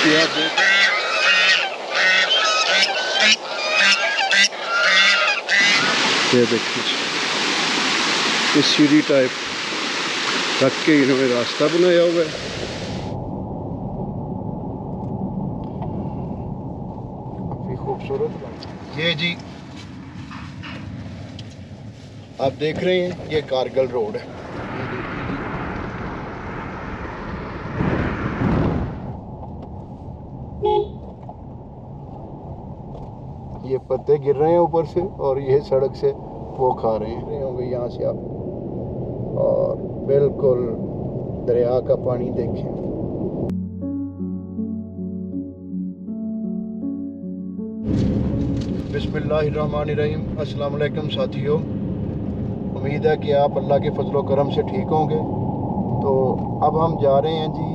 ये देखिए, इस सीढ़ी टाइप रख के इन्होंने रास्ता बनाया हुआ है। काफी खूबसूरत। ये जी आप देख रहे हैं, ये कारगिल रोड है। ये पत्ते गिर रहे हैं ऊपर से और ये सड़क से वो खा रहे हैं, होंगे यहाँ से आप, और बिल्कुल दरिया का पानी देखें। बिस्मिल्लाहिर्रहमानिर्रहीम। अस्सलाम वालेकुम साथियों, उम्मीद है कि आप अल्लाह के फजलो करम से ठीक होंगे। तो अब हम जा रहे हैं जी,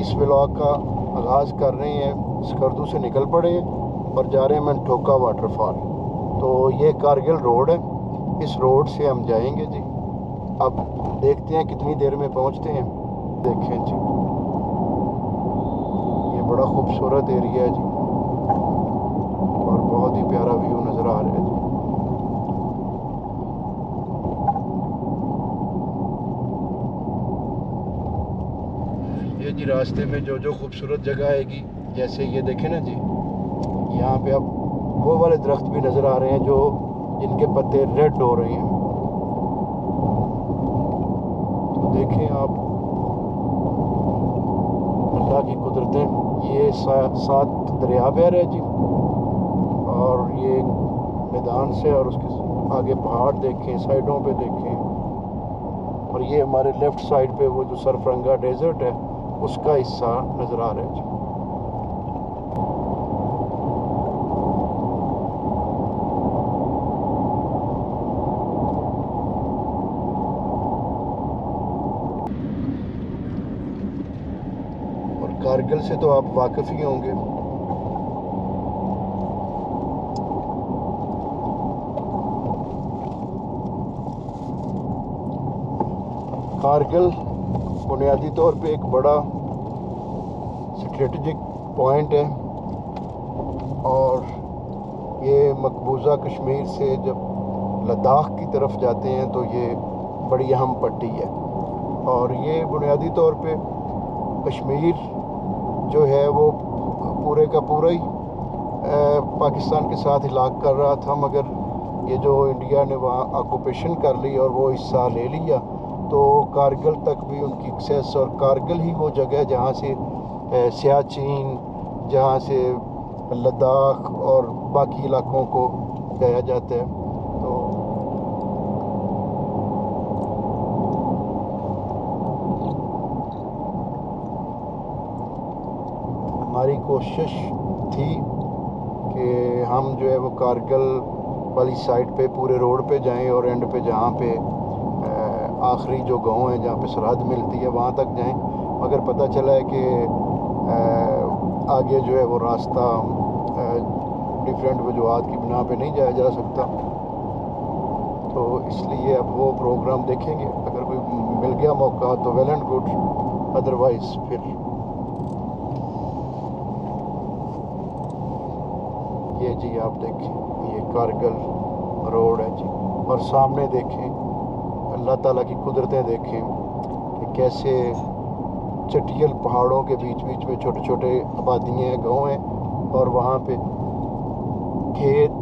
इस व्लॉग का आगाज़ कर रहे हैं, स्कर्दू से निकल पड़े हैं और जा रहे हैं मनठोका वाटरफॉल। तो ये कारगिल रोड है, इस रोड से हम जाएंगे जी। अब देखते हैं कितनी देर में पहुंचते हैं। देखें जी, ये बड़ा खूबसूरत एरिया है जी और बहुत ही प्यारा व्यू नज़र आ रहा है जी। जी रास्ते में जो जो खूबसूरत जगह आएगी, जैसे ये देखें ना जी, यहाँ पे आप वो वाले दरख्त भी नज़र आ रहे हैं जो जिनके पत्ते रेड हो रहे हैं। तो देखें आप अल्लाह की कुदरतें। ये सात दरिया बह रहे जी और ये मैदान से, और उसके आगे पहाड़ देखें, साइडों पे देखें, और ये हमारे लेफ़्ट साइड पे वो जो सरफरंगा डेजर्ट है उसका हिस्सा नज़र आ रहा है जी। और कारगिल से तो आप वाकिफ ही होंगे। कारगिल बुनियादी तौर पे एक बड़ा स्ट्रेटजिक पॉइंट है और ये मकबूजा कश्मीर से जब लद्दाख की तरफ जाते हैं तो ये बड़ी अहम पट्टी है। और ये बुनियादी तौर पे कश्मीर जो है वो पूरे का पूरा ही पाकिस्तान के साथ हिलाक कर रहा था, मगर ये जो इंडिया ने वहाँ ऑक्यूपेशन कर ली और वो हिस्सा ले लिया, तो कारगिल तक भी उनकी एक्सेस। और कारगिल ही वो जगह है जहाँ से सियाचिन, जहाँ से लद्दाख और बाकी इलाकों को गया जाता है। तो हमारी कोशिश थी कि हम जो है वो कारगिल वाली साइड पे पूरे रोड पे जाएं और एंड पे जहाँ पे आखिरी जो गांव है जहाँ पे सरहद मिलती है वहाँ तक जाएं, मगर पता चला है कि आगे जो है वो रास्ता डिफरेंट वजूहत की बिना पे नहीं जाया जा सकता। तो इसलिए अब वो प्रोग्राम देखेंगे, अगर कोई मिल गया मौका तो वेल एंड गुड, अदरवाइज़ फिर ये जी आप देखें, ये कारगिल रोड है जी। और सामने देखें अल्लाह ताला की कुदरतें, देखें कि कैसे चटियल पहाड़ों के बीच बीच में छोटे छोटे आबादियाँ हैं, गाँव हैं, और वहाँ पे खेत,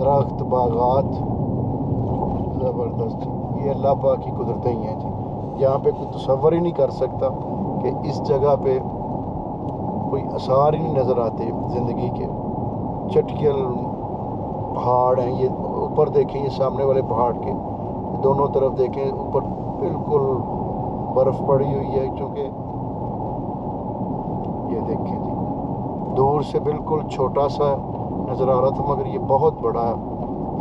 दरख्त, बागात, ज़बरदस्त। ये अल्लाह पाक की कुदरतें ही हैं जी। यहाँ पे कोई तसव्वुर ही नहीं कर सकता कि इस जगह पे कोई आसार ही नहीं नज़र आते ज़िंदगी के। चटियल पहाड़ हैं, ये ऊपर देखें, ये सामने वाले पहाड़ के दोनों तरफ देखें, ऊपर बिल्कुल बर्फ़ पड़ी हुई है, क्योंकि ये देखें जी दूर से बिल्कुल छोटा सा नज़र आ रहा था, मगर ये बहुत बड़ा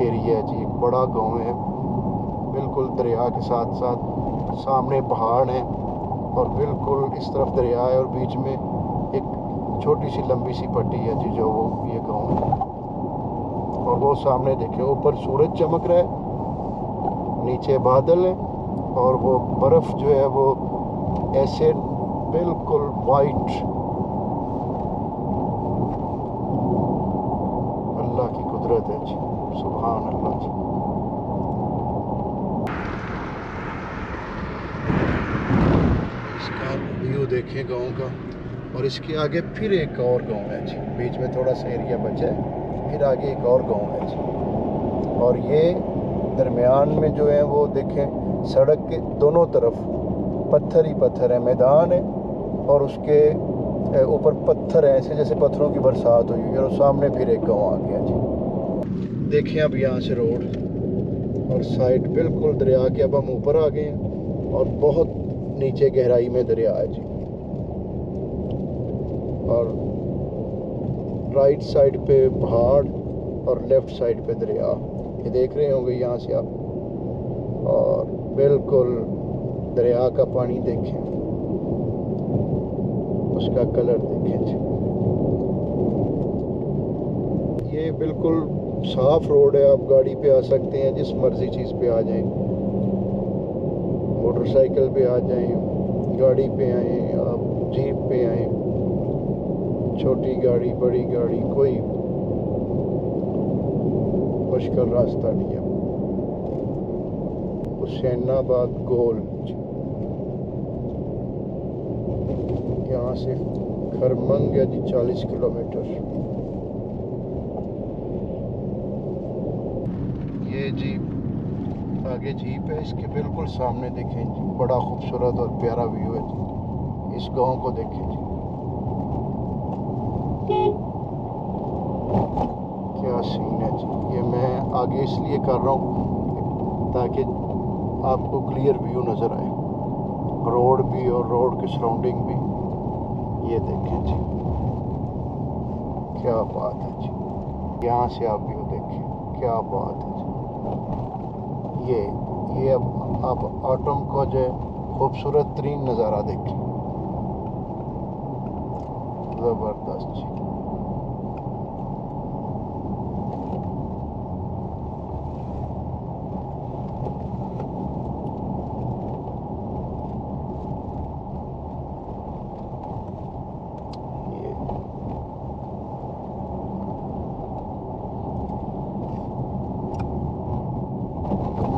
एरिया है जी, एक बड़ा गांव है, बिल्कुल दरिया के साथ साथ सामने पहाड़ हैं और बिल्कुल इस तरफ दरिया है और बीच में एक छोटी सी लंबी सी पट्टी है जी, जो वो ये गांव है। और वो सामने देखें ऊपर सूरज चमक रहा है, नीचे बादल है और वो बर्फ़ जो है वो ऐसे बिल्कुल वाइट कुदरत अछि, सुभान अल्लाह। इसका व्यू देखें गाँव का, और इसके आगे फिर एक और गाँव है, बीच में थोड़ा सा एरिया बचा है, फिर आगे एक और गाँव है। और ये दरमियान में जो है वो देखें, सड़क के दोनों तरफ पत्थर ही पत्थर है, मैदान है और उसके ऊपर पत्थर है, ऐसे जैसे पत्थरों की बरसात हुई है। और सामने फिर एक गांव आ गया जी। देखें अब यहाँ से रोड और साइड बिल्कुल दरिया के, अब हम ऊपर आ गए हैं और बहुत नीचे गहराई में दरिया है जी। और राइट साइड पे पहाड़ और लेफ़्ट साइड पे दरिया, ये देख रहे होंगे यहाँ से आप। और बिल्कुल दरिया का पानी देखें, उसका कलर देखें जी। ये बिल्कुल साफ रोड है, आप गाड़ी पे आ सकते हैं, जिस मर्जी चीज़ पे आ जाएं, मोटरसाइकिल पे आ जाएं, गाड़ी पे आएं, आप जीप पे आएं, छोटी गाड़ी बड़ी गाड़ी कोई मुश्किल रास्ता नहीं है। हुसैनाबाद गोल यहाँ से खरमंग है जी, 40 किलोमीटर। ये जीप आगे जीप है, इसके बिल्कुल सामने देखें जी, बड़ा खूबसूरत और प्यारा व्यू है जी। इस गांव को देखें जी, क्या सीन है जी। ये मैं आगे इसलिए कर रहा हूँ ताकि आपको क्लियर व्यू नज़र आए, रोड भी और रोड की सराउंडिंग भी। ये देखें जी, क्या बात है जी। यहाँ से आप व्यू देखें, क्या बात है जी। ये अब ऑटम को जो खूबसूरत तरीन नज़ारा देखें, ज़बरदस्त जी।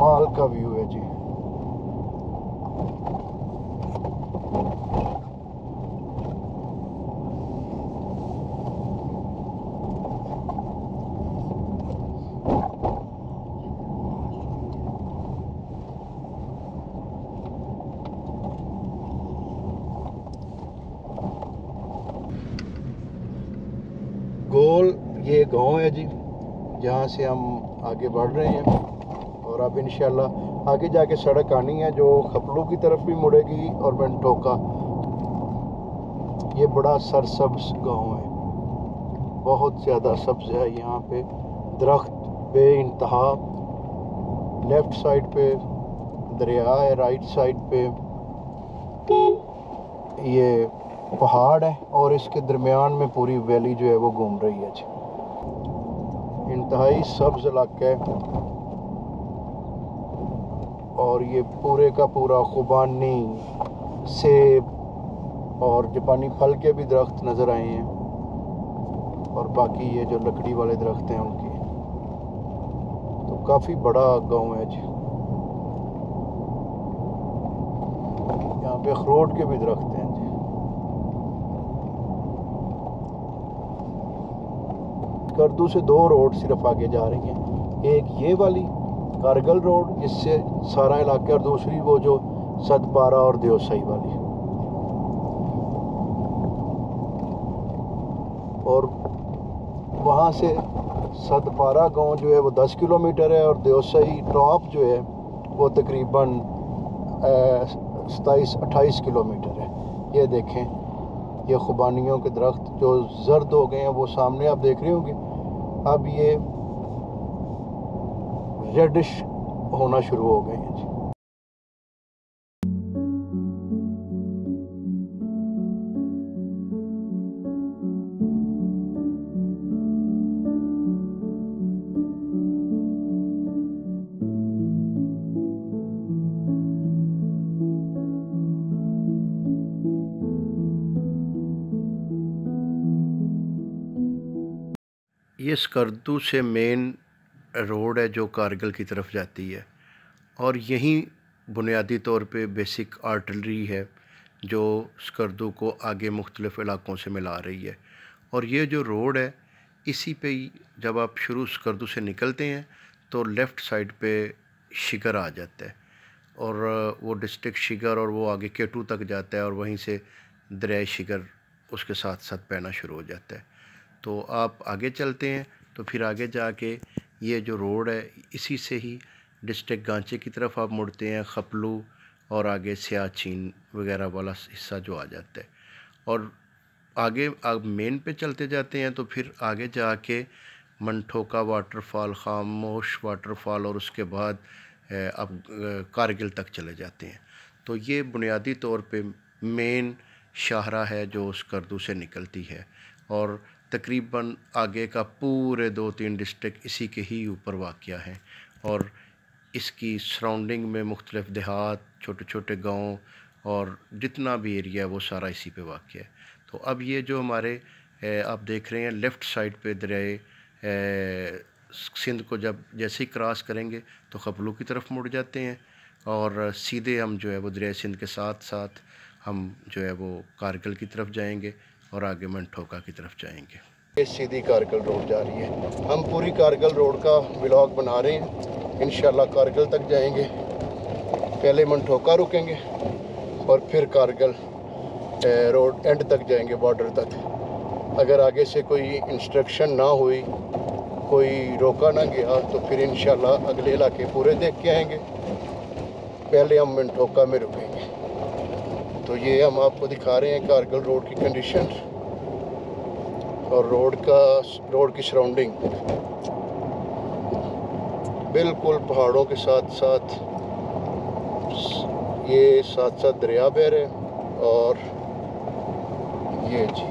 माल का व्यू है जी। गोल ये गांव है जी, जहाँ से हम आगे बढ़ रहे हैं। और अब इंशाल्लाह आगे जाके सड़क आनी है जो खपलू की तरफ भी मुड़ेगी और बंटोका। ये बड़ा सरसब्ज गांव है, बहुत ज़्यादा सब्ज है, यहाँ पे दरख्त बे इंतहा। लेफ़्ट साइड पे दरिया है, राइट साइड पे ये पहाड़ है और इसके दरमियान में पूरी वैली जो है वो घूम रही है जी। इंतहाई सब्ज इलाका है और ये पूरे का पूरा खुबानी, सेब और जापानी फल के भी दरख्त नज़र आए हैं, और बाकी ये जो लकड़ी वाले दरख्त हैं उनके। तो काफ़ी बड़ा गांव है जी। यहाँ पे अखरोट के भी दरख्त हैं जी। स्कर्दू से 2 रोड सिर्फ आगे जा रही हैं, एक ये वाली कारगिल रोड जिससे सारा इलाका, और दूसरी वो जो सतपारा और देवसाई वाली। और वहाँ से सतपारा गांव जो है वो 10 किलोमीटर है, और देवसाई टॉप जो है वो तकरीबन 27-28 किलोमीटर है। ये देखें, ये खुबानियों के दरख्त जो जर्द हो गए हैं वो सामने आप देख रहे होंगे। अब ये रेडिश होना शुरू हो गए हैं जी। ये स्कर्दू से मेन रोड है जो कारगिल की तरफ जाती है, और यहीं बुनियादी तौर पे बेसिक आर्टिलरी है जो स्कर्दू को आगे मुख्तलिफ़ इलाक़ों से मिला रही है। और ये जो रोड है इसी पे जब आप शुरू स्कर्दू से निकलते हैं तो लेफ़्ट साइड पे शिगर आ जाता है, और वो डिस्ट्रिक्ट शिगर और वो आगे केटू तक जाता है, और वहीं से दरिया शिगर उसके साथ साथ बहना शुरू हो जाता है। तो आप आगे चलते हैं तो फिर आगे जाके ये जो रोड है इसी से ही डिस्ट्रिक्ट गांचे की तरफ आप मुड़ते हैं, खपलू और आगे सियाचीन वगैरह वाला हिस्सा जो आ जाता है। और आगे आप मेन पे चलते जाते हैं तो फिर आगे जाके मनठोका वाटरफॉल, खामोश वाटरफॉल और उसके बाद आप कारगिल तक चले जाते हैं। तो ये बुनियादी तौर पे मेन शाहरा है जो स्कर्दू से निकलती है, और तकरीबन आगे का पूरे 2-3 डिस्ट्रिक्ट इसी के ही ऊपर वाक़िया हैं, और इसकी सराउंडिंग में मुख्तलिफ़ देहात, छोटे छोटे गांव और जितना भी एरिया है वो सारा इसी पे वाक़िया है। तो अब ये जो हमारे आप देख रहे हैं लेफ़्ट साइड पे दरिया सिंध को जब जैसे ही क्रॉस करेंगे तो खपलू की तरफ मुड़ जाते हैं, और सीधे हम जो है वो दरिया सिंध के साथ साथ हम जो है वो कारगिल की तरफ जाएंगे और आगे मनठोका की तरफ जाएंगे। ये सीधी कारगिल रोड जा रही है। हम पूरी कारगिल रोड का व्लॉग बना रहे हैं, इंशाल्लाह कारगिल तक जाएंगे, पहले मनठोका रुकेंगे और फिर कारगिल रोड एंड तक जाएंगे, बॉर्डर तक। अगर आगे से कोई इंस्ट्रक्शन ना हुई, कोई रोका ना गया तो फिर इंशाल्लाह अगले इलाके पूरे देख के आएंगे, पहले हम मनठोका में रुकेंगे। तो ये हम आपको दिखा रहे हैं कारगिल रोड की कंडीशन और रोड की सराउंडिंग, बिल्कुल पहाड़ों के साथ साथ दरिया बह रहे हैं। और ये जी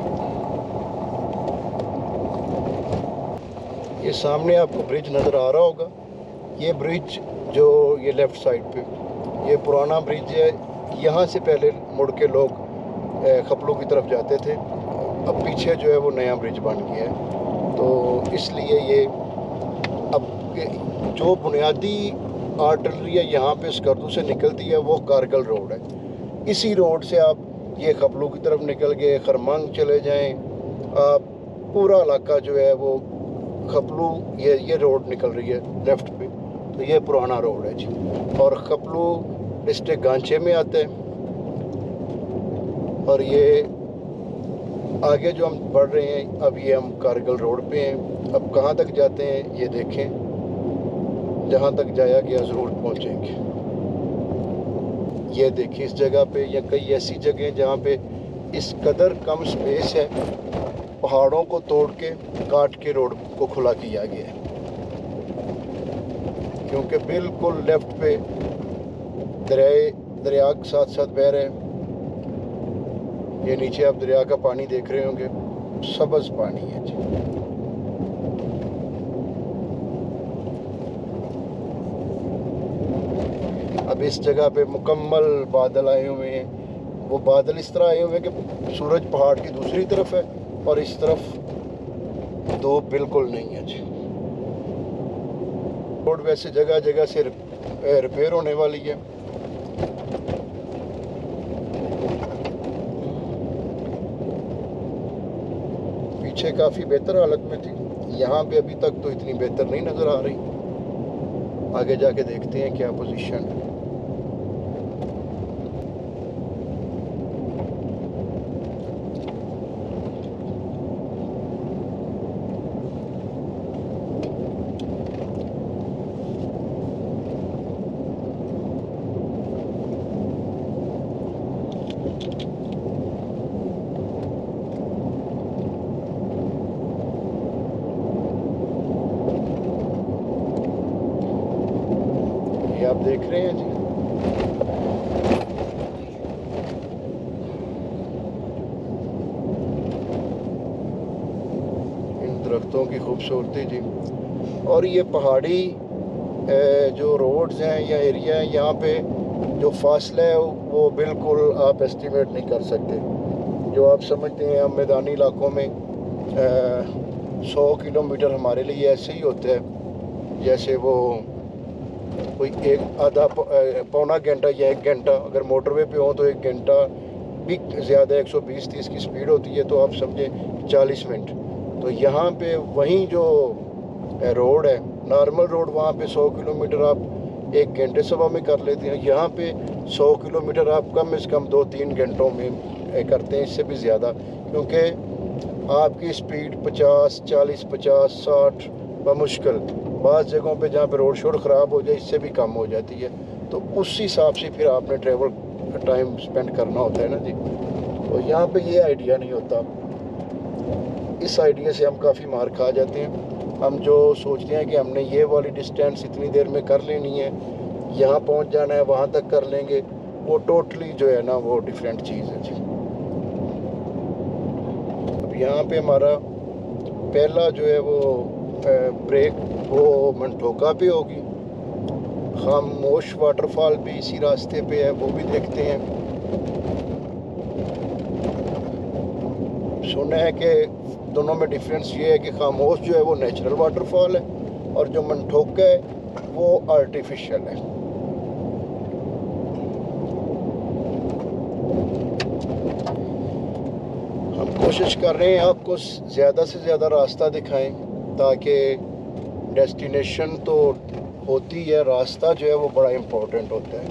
ये सामने आपको ब्रिज नज़र आ रहा होगा, ये ब्रिज जो ये लेफ़्ट साइड पे ये पुराना ब्रिज है, यहाँ से पहले मुड़ के लोग खपलू की तरफ जाते थे, अब पीछे जो है वो नया ब्रिज बन गया है। तो इसलिए ये अब जो बुनियादी आर्टरी है यहाँ पे स्कर्दू से निकलती है वो कारगिल रोड है। इसी रोड से आप ये खपलू की तरफ निकल गए, खरमांग चले जाएं, आप पूरा इलाका जो है वो खपलू ये रोड निकल रही है लेफ़्ट पे, तो ये पुराना रोड है जी। और खपलू डिस्ट्रिक्ट गांचे में आते हैं, और ये आगे जो हम बढ़ रहे हैं अब ये हम कारगिल रोड पे हैं। अब कहाँ तक जाते हैं ये देखें, जहाँ तक जाया गया ज़रूर पहुँचेंगे। ये देखिए इस जगह पे या कई ऐसी जगह जहाँ पे इस कदर कम स्पेस है, पहाड़ों को तोड़ के काट के रोड को खुला किया गया है, क्योंकि बिल्कुल लेफ़्ट पे दरिया के साथ साथ बह रहे हैं। ये नीचे आप दरिया का पानी देख रहे होंगे, सबज पानी है जी। अब इस जगह पे मुकम्मल बादल आए हुए हैं, वो बादल इस तरह आए हुए हैं कि सूरज पहाड़ की दूसरी तरफ है और इस तरफ धूप बिल्कुल नहीं है जी। रोड वैसे जगह जगह से रिपेयर होने वाली है। पीछे काफ़ी बेहतर हालत में थी, यहाँ पे अभी तक तो इतनी बेहतर नहीं नज़र आ रही, आगे जाके देखते हैं क्या पोजीशन है। आप देख रहे हैं जी इन दरख्तों की खूबसूरती जी। और ये पहाड़ी जो रोड्स हैं या एरिया है, यहाँ पे जो फासला है वो बिल्कुल आप एस्टिमेट नहीं कर सकते। जो आप समझते हैं हम मैदानी इलाकों में 100 किलोमीटर हमारे लिए ऐसे ही होता है जैसे वो कोई एक आधा पौना घंटा या 1 घंटा, अगर मोटरवे पे हो तो 1 घंटा भी ज़्यादा, 120-130 की स्पीड होती है तो आप समझें 40 मिनट। तो यहाँ पे वहीं जो रोड है, नॉर्मल रोड, वहाँ पे 100 किलोमीटर आप 1 घंटे सवा में कर लेते हैं, यहाँ पे 100 किलोमीटर आप कम से कम 2-3 घंटों में करते हैं, इससे भी ज़्यादा, क्योंकि आपकी स्पीड 50, 40, 50, 60 बमुश्किल, बाद जगहों पे जहाँ पे रोड शोर ख़राब हो जाए इससे भी कम हो जाती है। तो उस हिसाब से फिर आपने ट्रैवल टाइम स्पेंड करना होता है ना जी। तो यहाँ पे ये आइडिया नहीं होता, इस आइडिया से हम काफ़ी मार खा जाते हैं। हम जो सोचते हैं कि हमने ये वाली डिस्टेंस इतनी देर में कर लेनी है, यहाँ पहुँच जाना है, वहाँ तक कर लेंगे, वो टोटली जो है ना वो डिफरेंट चीज़ है जी। अब यहाँ पर हमारा पहला जो है वो ब्रेक वो मनटोका पे होगी। खामोश वाटरफॉल भी इसी रास्ते पे है, वो भी देखते हैं। सुना है कि दोनों में डिफरेंस ये है कि खामोश जो है वो नेचुरल वाटरफॉल है और जो मनटोका है वो आर्टिफिशियल है। हम कोशिश कर रहे हैं आपको ज़्यादा से ज़्यादा रास्ता दिखाएं ताकि डेस्टिनेशन तो होती है, रास्ता जो है वो बड़ा इम्पोर्टेंट होता है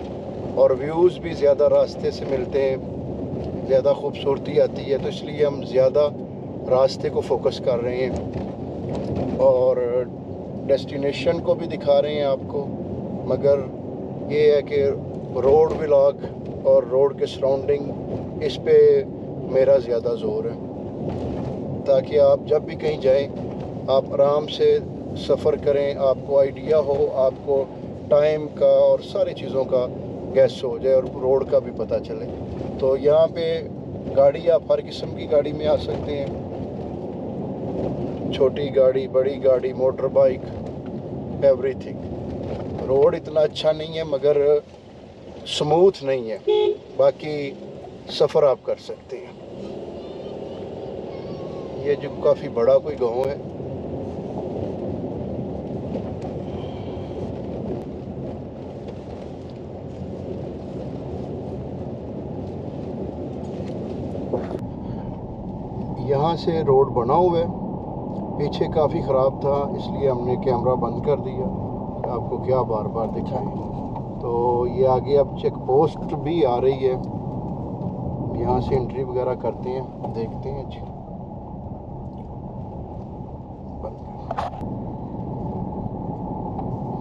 और व्यूज़ भी ज़्यादा रास्ते से मिलते हैं, ज़्यादा खूबसूरती आती है, तो इसलिए हम ज़्यादा रास्ते को फोकस कर रहे हैं और डेस्टिनेशन को भी दिखा रहे हैं आपको। मगर ये है कि रोड व्लॉग और रोड के सराउंडिंग, इस पे मेरा ज़्यादा ज़ोर है, ताकि आप जब भी कहीं जाएं आप आराम से सफ़र करें, आपको आइडिया हो, आपको टाइम का और सारी चीज़ों का गैस हो जाए और रोड का भी पता चले। तो यहाँ पे गाड़ी, आप हर किस्म की गाड़ी में आ सकते हैं, छोटी गाड़ी, बड़ी गाड़ी, मोटर बाइक, एवरीथिंग। रोड इतना अच्छा नहीं है मगर स्मूथ नहीं है, बाकी सफ़र आप कर सकते हैं। ये जो काफ़ी बड़ा कोई गाँव है, यहाँ से रोड बना हुआ है, पीछे काफ़ी ख़राब था इसलिए हमने कैमरा बंद कर दिया, आपको क्या बार बार दिखाएं। तो ये आगे अब चेक पोस्ट भी आ रही है, यहाँ से एंट्री वगैरह करते हैं, देखते हैं जी।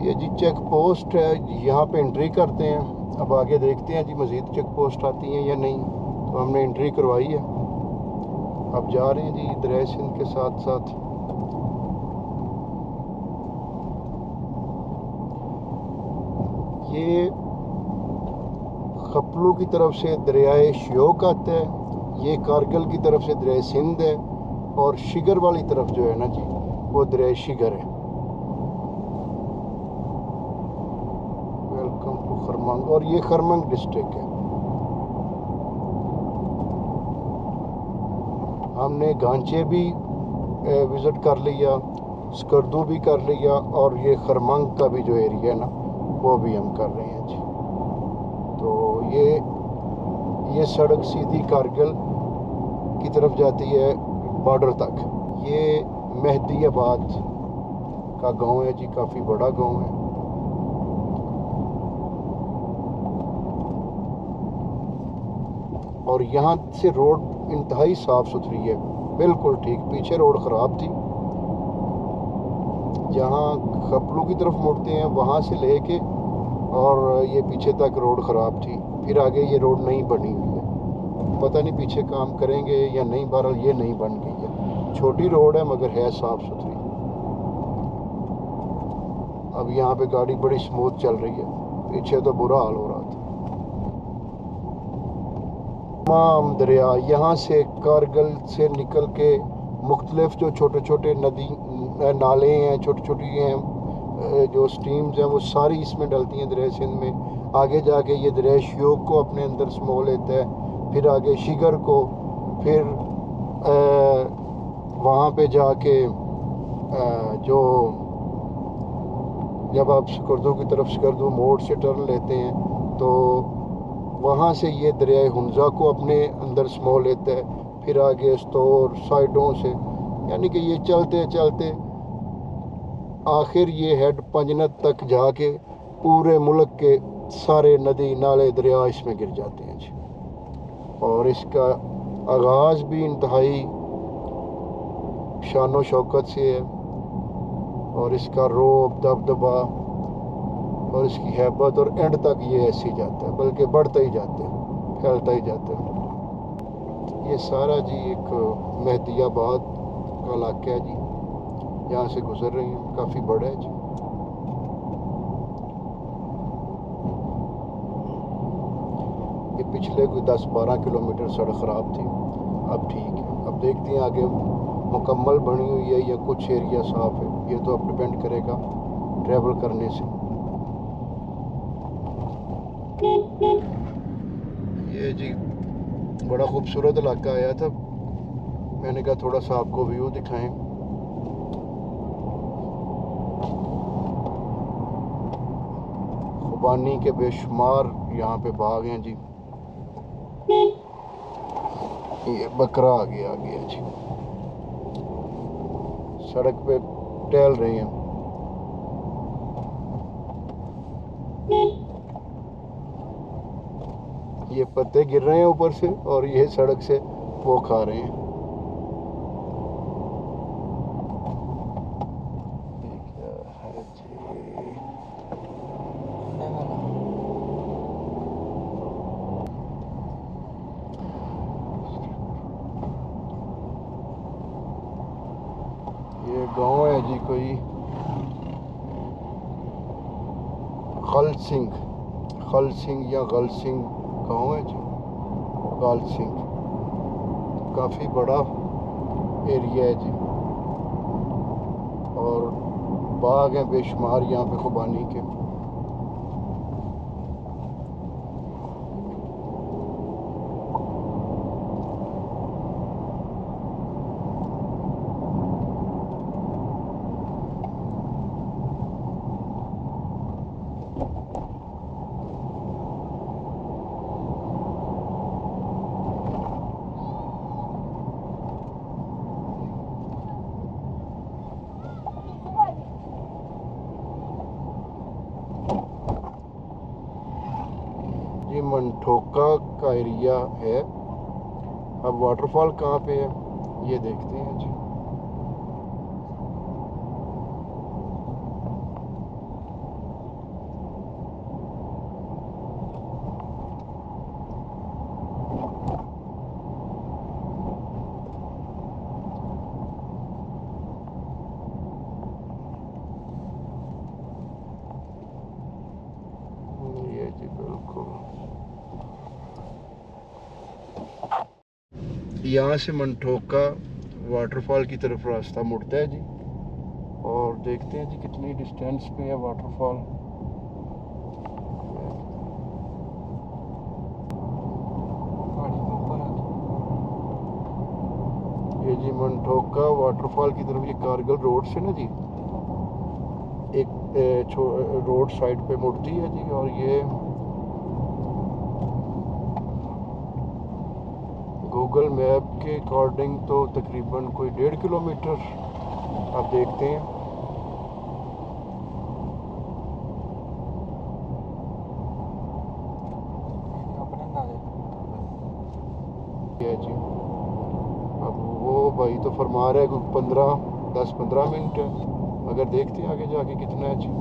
ये जी चेक पोस्ट है, यहाँ पे एंट्री करते हैं, अब आगे देखते हैं जी मज़ीद चेक पोस्ट आती हैं या नहीं। तो हमने एंट्री करवाई है, अब जा रहे हैं जी दरिया सिंध के साथ साथ। ये खपलू की तरफ से दरियाए श्योक आता है, ये कारगिल की तरफ से दरिया सिंध है, और शिगर वाली तरफ जो है ना जी वो दरिया शिगर है। वेलकम टू खरमंग, और ये खरमंग डिस्ट्रिक्ट है। हमने गांचे भी विज़िट कर लिया, स्कर्दू भी कर लिया, और ये खरमंग का भी जो एरिया है ना वो भी हम कर रहे हैं जी। तो ये सड़क सीधी कारगिल की तरफ जाती है बॉर्डर तक। ये मेहदी आबाद का गांव है जी, काफ़ी बड़ा गांव है। और यहाँ से रोड इंतहाई साफ सुथरी है, बिल्कुल ठीक। पीछे रोड ख़राब थी, जहाँ खपलू की तरफ मुड़ते हैं वहाँ से लेके और ये पीछे तक रोड ख़राब थी, फिर आगे ये रोड नहीं बनी हुई है, पता नहीं पीछे काम करेंगे या नहीं, बहरहाल ये नहीं बन गई है। छोटी रोड है मगर है साफ़ सुथरी। अब यहाँ पे गाड़ी बड़ी स्मूथ चल रही है, पीछे तो बुरा हाल हो रहा था। तमाम दरिया यहाँ से कारगिल से निकल के मुख्तलिफ जो छोटे छोटे नदी नाले हैं, छोटी छोटी हैं जो स्ट्रीम्स हैं, वो सारी इसमें डलती हैं दरिया सिंध में। आगे जाके ये दरिया श्योक को अपने अंदर समो लेता है, फिर आगे शिगर को, फिर वहाँ पे जाके जो जब आप स्कर्दू की तरफ स्कर्दू मोड़ से टर्न लेते हैं तो वहाँ से ये दरियाए हुंजा को अपने अंदर समो लेता है, फिर आगे स्तौर साइडों से, यानी कि ये चलते चलते आखिर ये हेड पंजनद तक जाके पूरे मुल्क के सारे नदी नाले दरिया इसमें गिर जाते हैं जी। और इसका आगाज़ भी इंतहाई शान व शौकत से है, और इसका रोब दबदबा और इसकी हैबत और एंड तक ये ऐसे ही जाता है, बल्कि बढ़ता ही जाता है, फैलता ही जाता है। ये सारा जी एक मेहदियाबाद का इलाका है जी, यहाँ से गुज़र रही है, काफ़ी बड़ा है जी। ये पिछले कोई 10-12 किलोमीटर सड़क ख़राब थी, अब ठीक है। अब देखते हैं आगे मुकम्मल बनी हुई है या कुछ एरिया साफ़ है, ये तो अब डिपेंड करेगा ट्रैवल करने से। ये जी बड़ा ख़ूबसूरत इलाका आया था, मैंने कहा थोड़ा सा आपको व्यू दिखाएं। खुबानी के बेशुमार यहाँ पे बाग हैं जी। ये बकरा आगे आ गया जी, सड़क पे टहल रही हैं। ये पत्ते गिर रहे हैं ऊपर से और ये सड़क से वो खा रहे हैं। गाँव है जी कोई खल सिंह या गल सिंह गाँव है जी, गल सिंह। काफ़ी बड़ा एरिया है जी और बाग हैं बेशुमार यहाँ पे खुबानी के। मंठोका का एरिया है। अब वाटरफॉल कहाँ पे है ये देखते हैं जी। ये जी बिल्कुल यहाँ से मंठोका वाटरफॉल की तरफ रास्ता मुड़ता है जी। और देखते हैं जी कितनी डिस्टेंस पे है वाटरफॉल। ये जी मंठोका वाटरफॉल की तरफ, ये कारगिल रोड से ना जी एक रोड साइड पे मुड़ती है जी। और ये गूगल मैप के अकॉर्डिंग तो तकरीबन कोई 1.5 किलोमीटर। आप देखते हैं ये जी। अब वो भाई तो फरमा रहा है कोई 10-15 मिनट है, अगर देखते हैं आगे जाके कितना है जी।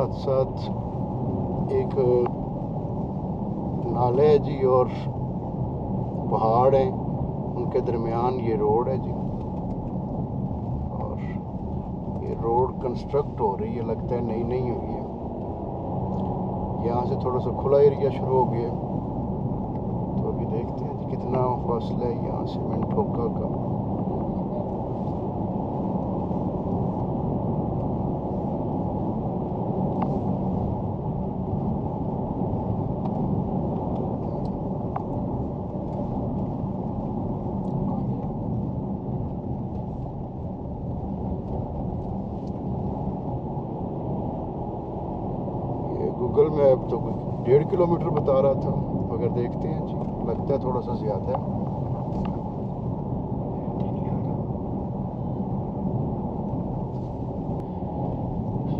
साथ साथ एक नाले है जी और पहाड़ हैं, उनके दरमियान ये रोड है जी। रोड कंस्ट्रक्ट हो रही है, लगता है नई नई हुई है। यहाँ से थोड़ा सा खुला एरिया शुरू हो गया, तो अभी देखते हैं जी कितना फासला है यहाँ से मेंढोका का। गूगल मैप तो 1.5 किलोमीटर बता रहा था, मगर देखते हैं जी, लगता है थोड़ा सा ज़्यादा है।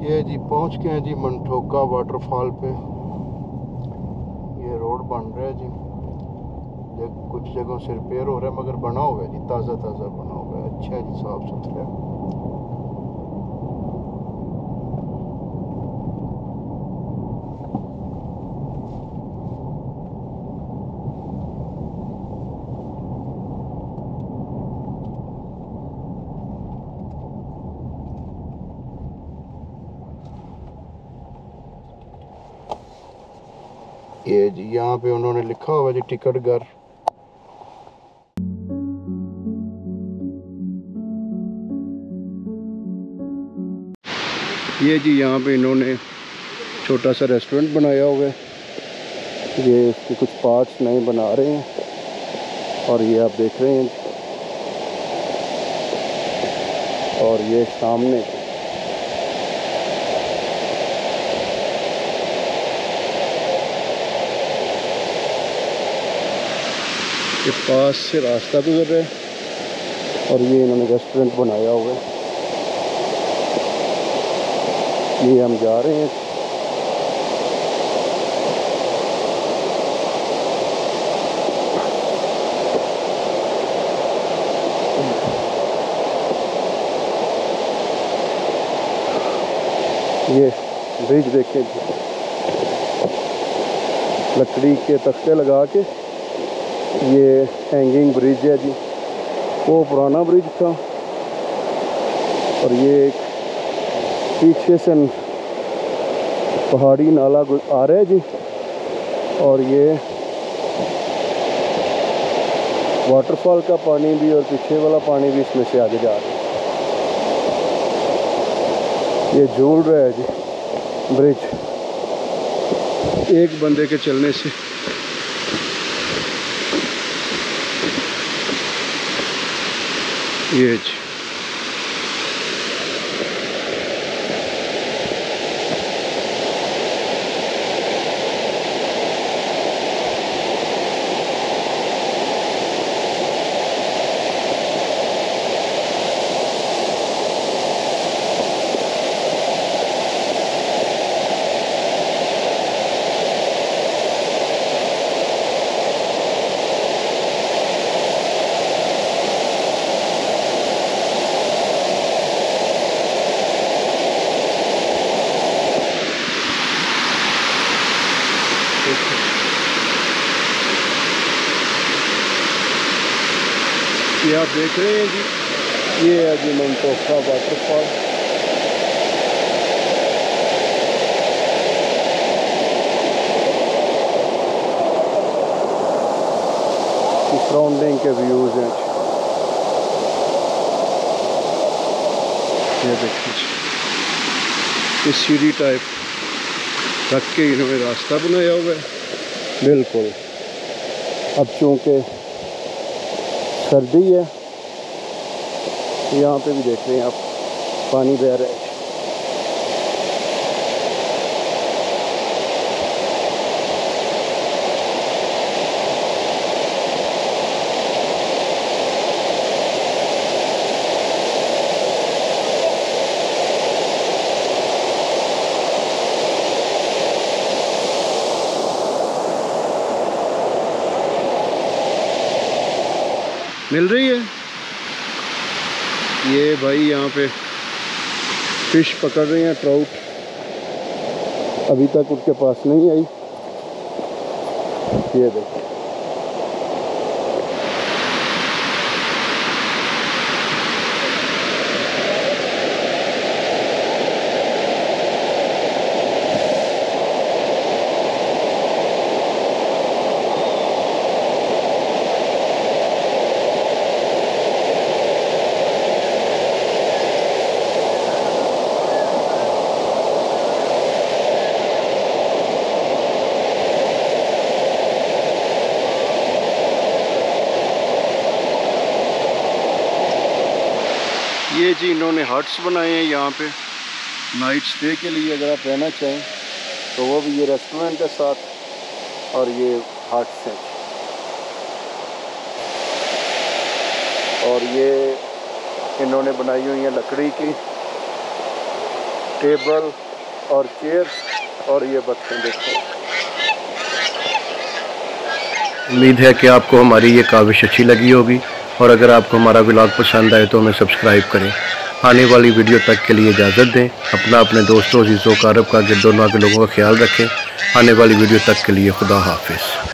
ये जी पहुंच गए हैं जी मेंढोका वाटरफॉल पे। ये रोड बन रहा है जी, कुछ जगहों से रिपेयर हो रहा है, मगर बना हुआ है जी, ताज़ा ताज़ा बना हुआ है, अच्छा है जी, साफ सुथरा है। ये जी यहाँ पे उन्होंने लिखा हुआ जी टिकट घर। ये जी यहाँ पे इन्होंने छोटा सा रेस्टोरेंट बनाया हुआ है, ये इसके कुछ पार्ट्स नहीं बना रहे हैं, और ये आप देख रहे हैं। और ये सामने के पास से रास्ता गुजर रहा है, और ये इन्होंने रेस्टोरेंट बनाया हुआ है। ये हम जा रहे हैं, ये ब्रिज देखें, लकड़ी के तख्ते लगा के ये हैंगिंग ब्रिज है जी, वो पुराना ब्रिज था। और ये एक पीछे से पहाड़ी नाला आ रहा है जी, और ये वाटरफॉल का पानी भी और पीछे वाला पानी भी इसमें से आगे जा रहा है। ये झूल रहा है जी ब्रिज, एक बंदे के चलने से। ये आप देख रहे हैं जी, ये है जी मेंढोका वाटरफॉल। सराउंडिंग के व्यूज हैं, ये देखिए जी, इस सीढ़ी टाइप रख के इन्होंने रास्ता बनाया हुआ है बिल्कुल। अब चूँकि सर्दी है, यहाँ पे भी देख रहे हैं आप पानी बह रहा मिल रही है। ये भाई यहाँ पे फिश पकड़ रहे हैं, ट्राउट अभी तक उनके पास नहीं आई। ये देखिए, ये जी इन्होंने हट्स बनाए हैं यहाँ पे नाइट स्टे के लिए, अगर आप रहना चाहें तो वो भी। ये रेस्टोरेंट के साथ और ये हट्स है। और ये इन्होंने बनाई हुई है लकड़ी की टेबल और चेयर। और ये बर्तन देखो। उम्मीद है कि आपको हमारी ये काविश अच्छी लगी होगी और अगर आपको हमारा व्लॉग पसंद आए तो हमें सब्सक्राइब करें। आने वाली वीडियो तक के लिए इजाज़त दें। अपना अपने दोस्तों, अजीज़ों, कारब का, गिरदोनवा के लोगों का ख्याल रखें। आने वाली वीडियो तक के लिए खुदा हाफिज़।